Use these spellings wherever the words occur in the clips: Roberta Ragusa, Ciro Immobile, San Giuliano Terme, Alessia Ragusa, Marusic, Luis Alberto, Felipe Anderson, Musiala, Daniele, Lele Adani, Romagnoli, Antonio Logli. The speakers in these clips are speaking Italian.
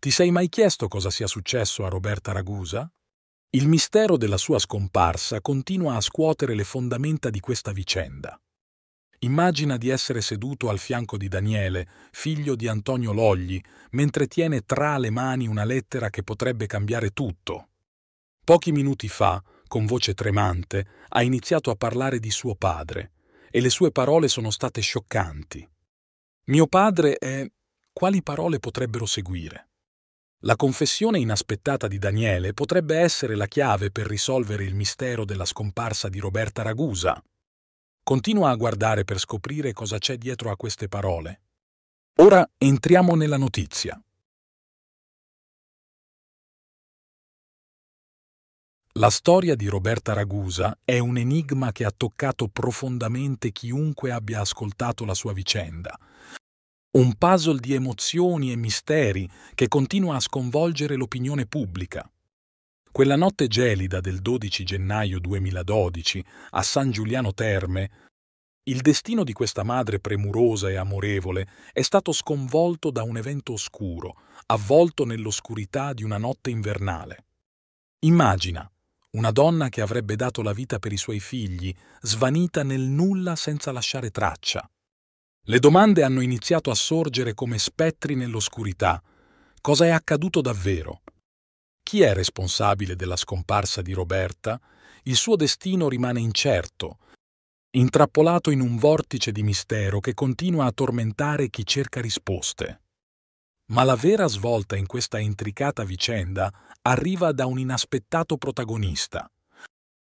Ti sei mai chiesto cosa sia successo a Roberta Ragusa? Il mistero della sua scomparsa continua a scuotere le fondamenta di questa vicenda. Immagina di essere seduto al fianco di Daniele, figlio di Antonio Logli, mentre tiene tra le mani una lettera che potrebbe cambiare tutto. Pochi minuti fa, con voce tremante, ha iniziato a parlare di suo padre, e le sue parole sono state scioccanti. Mio padre è... Quali parole potrebbero seguire? La confessione inaspettata di Daniele potrebbe essere la chiave per risolvere il mistero della scomparsa di Roberta Ragusa. Continua a guardare per scoprire cosa c'è dietro a queste parole. Ora entriamo nella notizia. La storia di Roberta Ragusa è un enigma che ha toccato profondamente chiunque abbia ascoltato la sua vicenda. Un puzzle di emozioni e misteri che continua a sconvolgere l'opinione pubblica. Quella notte gelida del 12 gennaio 2012, a San Giuliano Terme, il destino di questa madre premurosa e amorevole è stato sconvolto da un evento oscuro, avvolto nell'oscurità di una notte invernale. Immagina una donna che avrebbe dato la vita per i suoi figli, svanita nel nulla senza lasciare traccia. Le domande hanno iniziato a sorgere come spettri nell'oscurità. Cosa è accaduto davvero? Chi è responsabile della scomparsa di Roberta? Il suo destino rimane incerto, intrappolato in un vortice di mistero che continua a tormentare chi cerca risposte. Ma la vera svolta in questa intricata vicenda arriva da un inaspettato protagonista.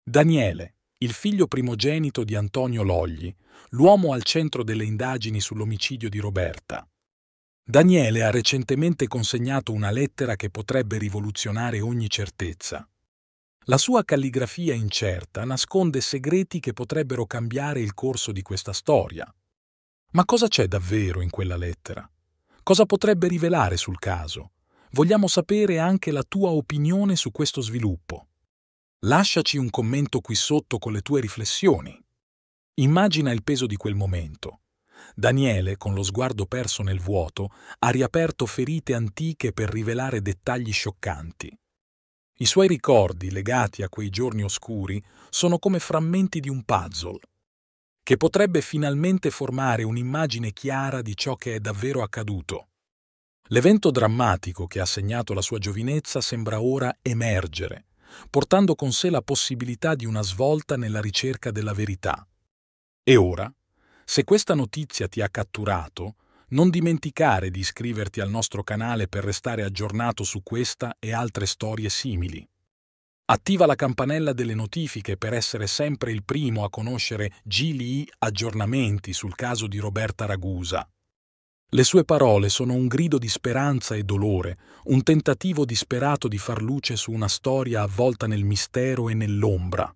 Daniele, il figlio primogenito di Antonio Logli, l'uomo al centro delle indagini sull'omicidio di Roberta. Daniele ha recentemente consegnato una lettera che potrebbe rivoluzionare ogni certezza. La sua calligrafia incerta nasconde segreti che potrebbero cambiare il corso di questa storia. Ma cosa c'è davvero in quella lettera? Cosa potrebbe rivelare sul caso? Vogliamo sapere anche la tua opinione su questo sviluppo. Lasciaci un commento qui sotto con le tue riflessioni. Immagina il peso di quel momento. Daniele, con lo sguardo perso nel vuoto, ha riaperto ferite antiche per rivelare dettagli scioccanti. I suoi ricordi, legati a quei giorni oscuri, sono come frammenti di un puzzle, che potrebbe finalmente formare un'immagine chiara di ciò che è davvero accaduto. L'evento drammatico che ha segnato la sua giovinezza sembra ora emergere, portando con sé la possibilità di una svolta nella ricerca della verità. E ora, se questa notizia ti ha catturato, non dimenticare di iscriverti al nostro canale per restare aggiornato su questa e altre storie simili. Attiva la campanella delle notifiche per essere sempre il primo a conoscere gli aggiornamenti sul caso di Roberta Ragusa. Le sue parole sono un grido di speranza e dolore, un tentativo disperato di far luce su una storia avvolta nel mistero e nell'ombra.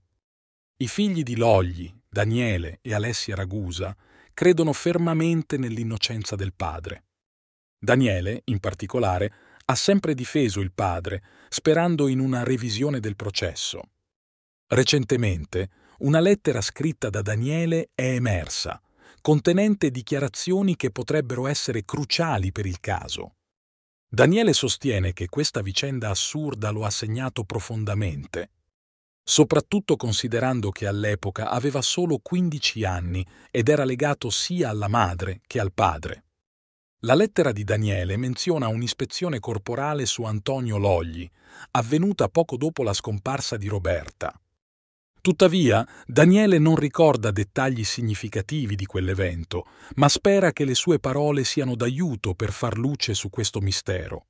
I figli di Logli, Daniele e Alessia Ragusa, credono fermamente nell'innocenza del padre. Daniele, in particolare, ha sempre difeso il padre, sperando in una revisione del processo. Recentemente, una lettera scritta da Daniele è emersa, contenente dichiarazioni che potrebbero essere cruciali per il caso. Daniele sostiene che questa vicenda assurda lo ha segnato profondamente, soprattutto considerando che all'epoca aveva solo 15 anni ed era legato sia alla madre che al padre. La lettera di Daniele menziona un'ispezione corporale su Antonio Logli, avvenuta poco dopo la scomparsa di Roberta. Tuttavia, Daniele non ricorda dettagli significativi di quell'evento, ma spera che le sue parole siano d'aiuto per far luce su questo mistero.